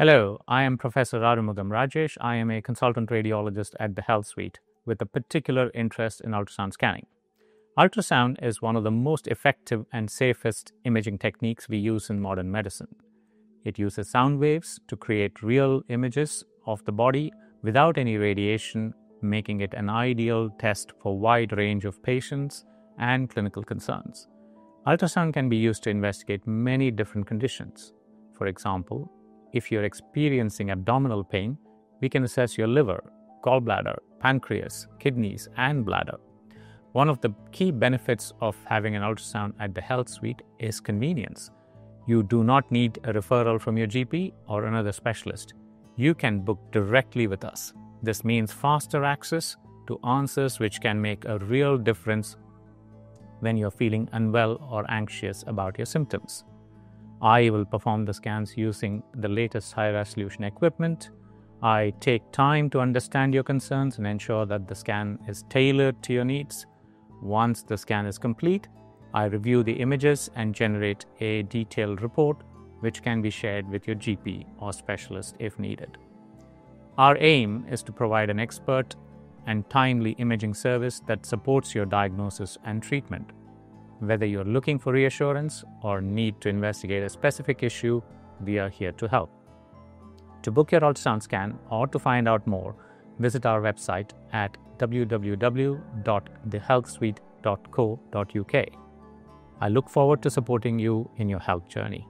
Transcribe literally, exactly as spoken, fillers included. Hello, I am Professor Arumugam Rajesh. I am a consultant radiologist at the Health Suite with a particular interest in ultrasound scanning. Ultrasound is one of the most effective and safest imaging techniques we use in modern medicine. It uses sound waves to create real images of the body without any radiation, making it an ideal test for a wide range of patients and clinical concerns. Ultrasound can be used to investigate many different conditions. For example, if you're experiencing abdominal pain, we can assess your liver, gallbladder, pancreas, kidneys, and bladder. One of the key benefits of having an ultrasound at the Health Suite is convenience. You do not need a referral from your G P or another specialist. You can book directly with us. This means faster access to answers which can make a real difference when you're feeling unwell or anxious about your symptoms. I will perform the scans using the latest high-resolution equipment. I take time to understand your concerns and ensure that the scan is tailored to your needs. Once the scan is complete, I review the images and generate a detailed report which can be shared with your G P or specialist if needed. Our aim is to provide an expert and timely imaging service that supports your diagnosis and treatment. Whether you're looking for reassurance or need to investigate a specific issue, we are here to help. To book your ultrasound scan or to find out more, visit our website at w w w dot the health suite dot co dot u k. I look forward to supporting you in your health journey.